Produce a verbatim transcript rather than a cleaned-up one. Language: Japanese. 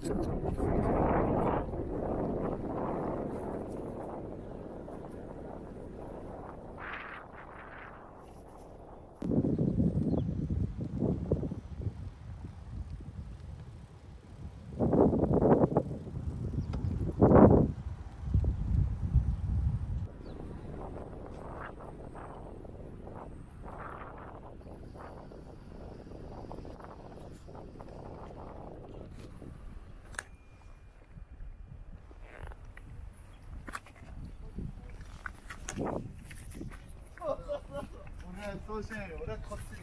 俺はそうしないよ。俺はこっち。